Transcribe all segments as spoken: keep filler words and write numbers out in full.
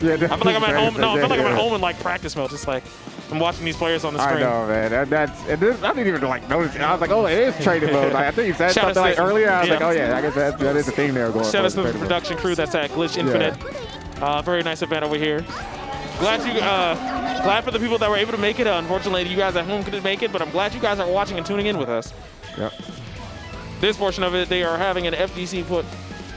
Yeah, I feel like I'm at home. No, I feel like I'm at home in like practice mode. Just like I'm watching these players on the screen. I know, man. That, that's. And this, I didn't even like notice. I was like, oh, it is training mode. Like, I think you said shout something like earlier. I was yeah. like, oh yeah, I guess that, that is the thing there going. Shout out to the production mode crew that's at Glitch Infinite. Yeah. Uh, very nice event over here. Glad you. Uh, glad for the people that were able to make it. Uh, unfortunately, you guys at home couldn't make it, but I'm glad you guys are watching and tuning in with us. Yep. This portion of it, they are having an F D C put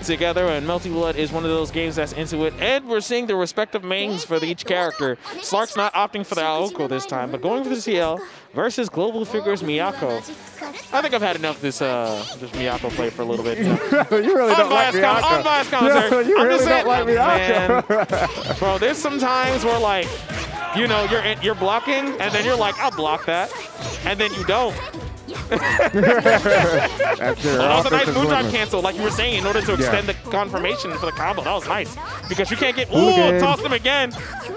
together, and Melty Blood is one of those games that's into it. And we're seeing the respective mains for each character. Slark's not opting for the Aoko this time, but going for the Ciel versus GlobalFigure's Miyako. I think I've had enough of this, uh, this Miyako play for a little bit. You really don't like Miyako. Unbiased commentary. You really don't like Miyako. Bro, there's some times where, like, you know, you're, you're blocking, and then you're like, I'll block that. And then you don't. That's it. That was a nice Moon Drive cancel, like you were saying, in order to extend yeah. the confirmation for the combo. That was nice. Because you can't get... Ooh, toss him again.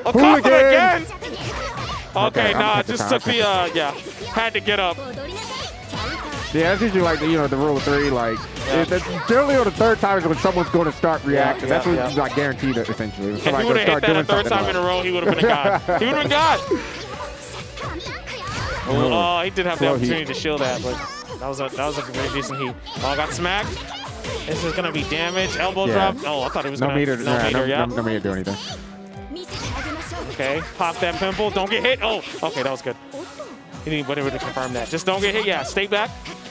I'll toss him again. Okay, okay nah, just took the... Uh, yeah, had to get up. Yeah, that's usually like, you know, the rule of three, like... Yeah. That's generally on the third time is when someone's going to start reacting. Yeah, yeah, that's when yeah. you like, guaranteed it, essentially. If he would have hit that a third time in a row, he would have been a god. He would have been god. Ooh. Oh, he did have the opportunity to shield that, but that was a that was a very decent heat. Oh, got smacked. This is gonna be damage. Elbow yeah. drop. Oh, I thought it was no gonna meter, no yeah, meter. No, yeah. no, no meter do anything. Okay, pop that pimple. Don't get hit. Oh, okay, that was good. Anybody would confirm that. Just don't get hit. Yeah, stay back.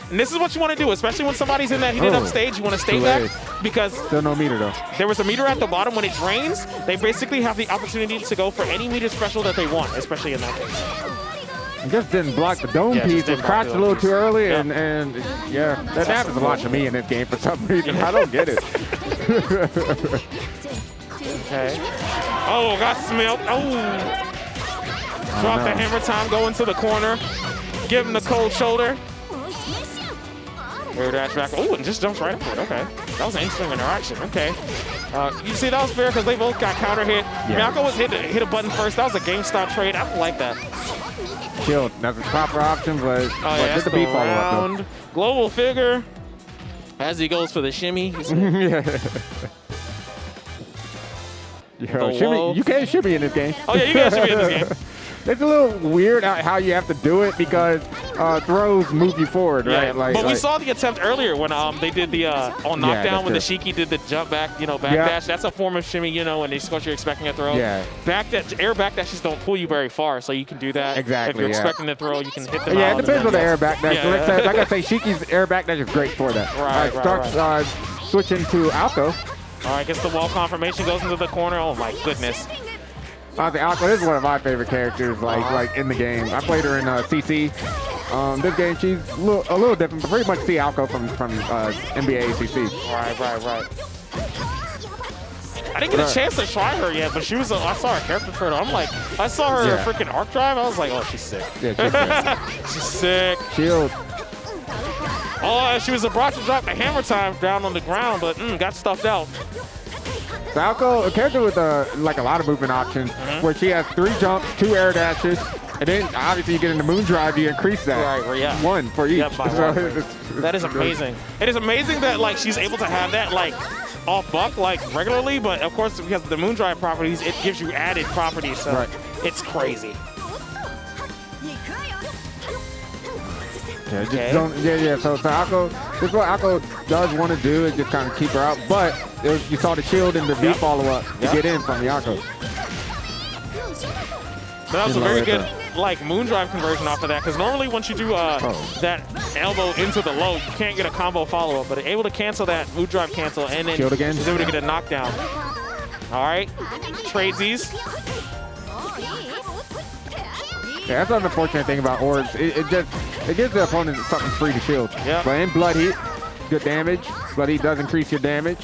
And this is what you want to do, especially when somebody's in that heated oh, up stage. You want to stay back because still no meter though. There was a meter at the bottom. When it drains, they basically have the opportunity to go for any meter special that they want, especially in that case. Just didn't block the dome yeah, piece, was crouched a little piece. too early, yeah. and, and yeah, that that's happens a lot to me in this game for some reason. I don't get it. Okay. Oh, got smelt. Oh. Drop the hammer time, go into the corner. Give him the cold shoulder. Rear dash back. Oh, and just jumps right up it. Okay. That was an interesting interaction. Okay. Uh, you see, that was fair because they both got counter hit. Yeah. Miyako was hit, hit a button first. That was a GameStop trade. I like that. Killed. That's a proper option, but oh, yeah, just a beat follow up though. GlobalFigure as he goes for the shimmy. yeah. Yo, the shimmy. You guys should be in this game. Oh yeah, you guys should be in this game. It's a little weird how you have to do it because uh, throws move you forward, right? Yeah. Like, but we like, saw the attempt earlier when um they did the uh, on knockdown yeah, when true. the Shiki did the jump back, you know, back yeah. dash. That's a form of shimmy, you know, when it's what you're expecting a throw. Yeah. Back that air back dashes don't pull you very far, so you can do that. Exactly. If you're yeah. expecting the throw, you can hit them. Yeah, out it depends on the air back dash. Yeah. Like, I, like I say, Shiki's air back dash is great for that. Right. Right, starts right. Uh, switching to Aoko. All right, gets the wall confirmation, goes into the corner. Oh my goodness. I think Aoko is one of my favorite characters, like like in the game. I played her in uh, C C. Um, this game, she's a little, a little different, but pretty much see Aoko from from uh, N B A C C. Right, right, right. I didn't get a chance to try her yet, but she was. A, I saw her character for her. I'm like, I saw her yeah. freaking arc drive. I was like, oh, she's sick. Yeah, she's sick. She's sick. Shield. Oh, she was about to drop the hammer time down on the ground, but mm, got stuffed out. Aoko, a character with uh, like a lot of movement options, mm-hmm. where she has three jumps, two air dashes, and then obviously you get into Moon Drive, you increase that. Right, yeah. One for each. Yep, so one. It's, it's, that is amazing. It is amazing that like she's able to have that like off buck like regularly, but of course because of the Moon Drive properties, it gives you added properties. So right. It's crazy. Yeah, just okay. don't, yeah, yeah. So, so Aoko, this is what Aoko does want to do is just kind of keep her out. But it was, you saw the shield and the V yep. follow up to yep. get in from Aoko. That was a very good up. like Moon Drive conversion off of that because normally once you do uh, oh. that elbow into the low, you can't get a combo follow up. But able to cancel that Moon Drive cancel and then shield again. She's able to get a knockdown. All right, trades these. Yeah, that's an unfortunate thing about orbs. It, it just it gives the opponent something free to shield. Yep. But in Blood Heat, good damage. Blood Heat does increase your damage.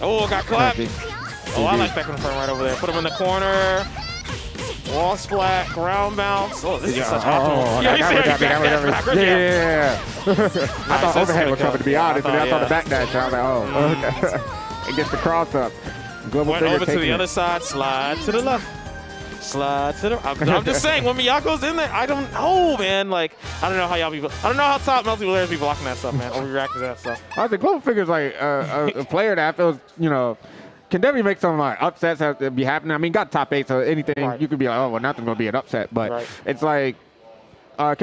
Oh, got clapped. Oh, I like that confirm right over there. Put him in the corner. Wall splat, ground bounce. Oh, this yeah. is such optimal. Yeah, yeah. I thought overhead was coming, to be honest. And then I thought the back dash. I was like, oh, okay. It gets the cross up. Global Went over to the other side, slide to the left. Slide to the. I'm, I'm just saying, when Miyako's in there, I don't know, man. Like, I don't know how y'all be. I don't know how top Melty players be blocking that stuff, man, or reacting to that stuff. I think GlobalFigure's like uh, a, a player that feels, you know, can definitely make some like upsets have to be happening. I mean, got top eight, so anything right. you could be like, oh well, nothing's gonna be an upset. But right. it's like uh,